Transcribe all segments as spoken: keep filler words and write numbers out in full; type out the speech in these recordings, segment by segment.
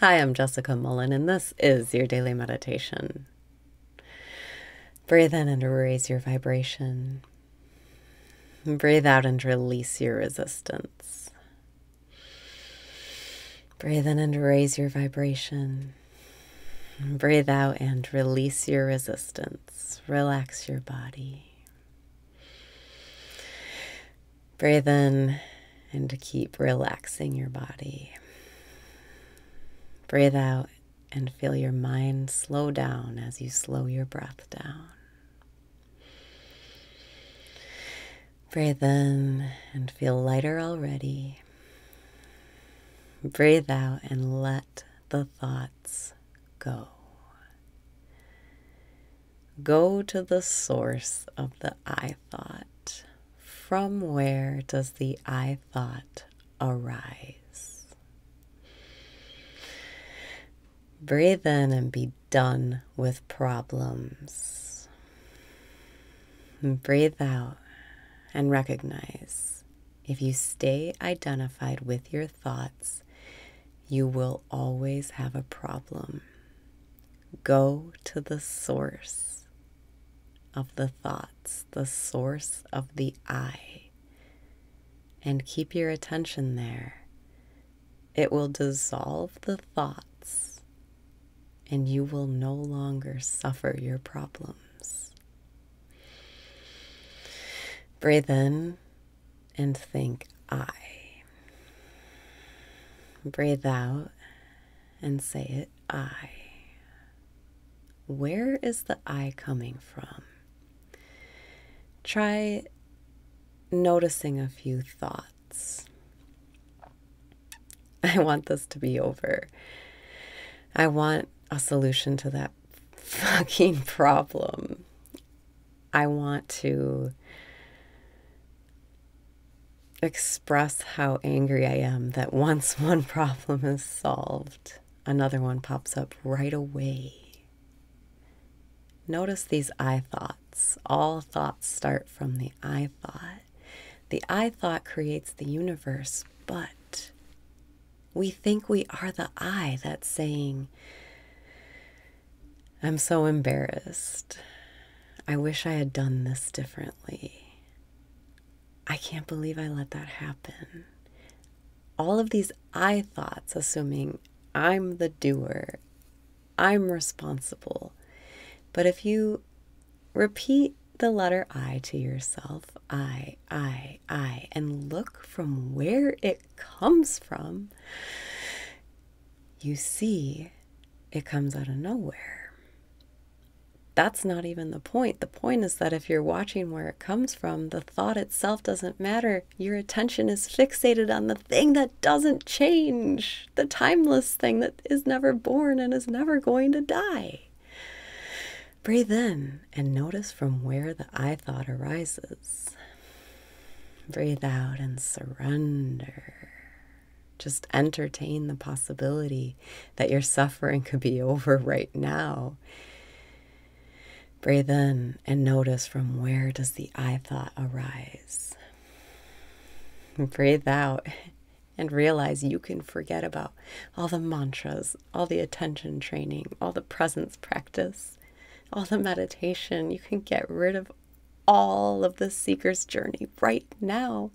Hi, I'm Jessica Mullen, and this is your daily meditation. Breathe in and raise your vibration. Breathe out and release your resistance. Breathe in and raise your vibration. Breathe out and release your resistance. Relax your body. Breathe in and keep relaxing your body. Breathe out and feel your mind slow down as you slow your breath down. Breathe in and feel lighter already. Breathe out and let the thoughts go. Go to the source of the I thought. From where does the I thought arise? Breathe in and be done with problems. And breathe out and recognize if you stay identified with your thoughts, you will always have a problem. Go to the source of the thoughts, the source of the I, and keep your attention there. It will dissolve the thoughts, and you will no longer suffer your problems. Breathe in and think I. Breathe out and say it I. Where is the I coming from? Try noticing a few thoughts. I want this to be over. I want a solution to that fucking problem. I want to express how angry I am that once one problem is solved, another one pops up right away. Notice these I thoughts. All thoughts start from the I thought. The I thought creates the universe, but we think we are the I that's saying, I'm so embarrassed. I wish I had done this differently. I can't believe I let that happen. All of these I thoughts assuming I'm the doer, I'm responsible. But if you repeat the letter I to yourself, I, I, I, and look from where it comes from, you see it comes out of nowhere. That's not even the point. The point is that if you're watching where it comes from, the thought itself doesn't matter. Your attention is fixated on the thing that doesn't change, the timeless thing that is never born and is never going to die. Breathe in and notice from where the I thought arises. Breathe out and surrender. Just entertain the possibility that your suffering could be over right now. Breathe in and notice from where does the I thought arise. Breathe out and realize you can forget about all the mantras, all the attention training, all the presence practice, all the meditation. You can get rid of all of the seeker's journey right now.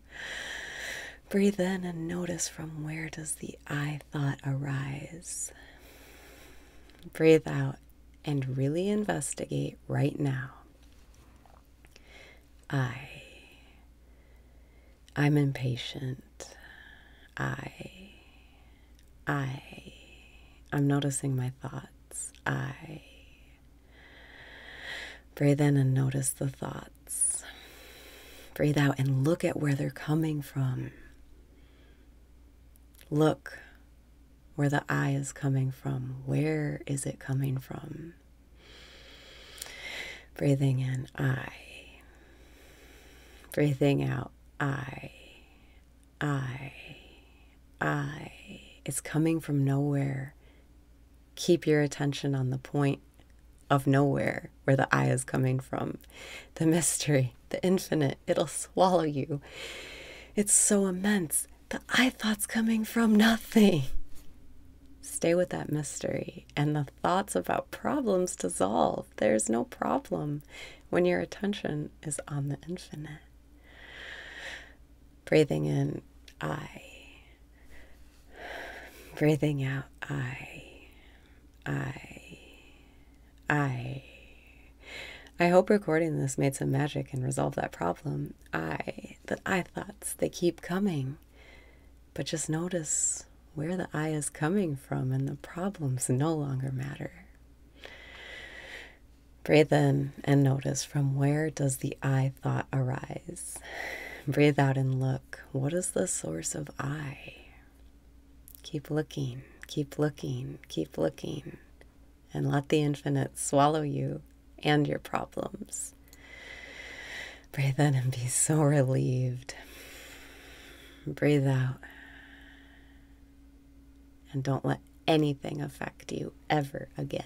Breathe in and notice from where does the I thought arise. Breathe out and really investigate right now. I. I'm impatient. I. I. I'm noticing my thoughts. I. Breathe in and notice the thoughts. Breathe out and look at where they're coming from. Look where the I is coming from. Where is it coming from? Breathing in, I. Breathing out, I. I. I. It's coming from nowhere. Keep your attention on the point of nowhere where the I is coming from. The mystery, the infinite, it'll swallow you. It's so immense. The I thought's coming from nothing. Stay with that mystery and the thoughts about problems to solve. There's no problem when your attention is on the infinite. Breathing in, I. Breathing out, I, I, I. I hope recording this made some magic and resolved that problem. I, the I thoughts, they keep coming. But just notice where the I is coming from and the problems no longer matter. Breathe in and notice from where does the I thought arise. Breathe out and look. What is the source of I? Keep looking, keep looking, keep looking, and let the infinite swallow you and your problems. Breathe in and be so relieved. Breathe out. And don't let anything affect you ever again.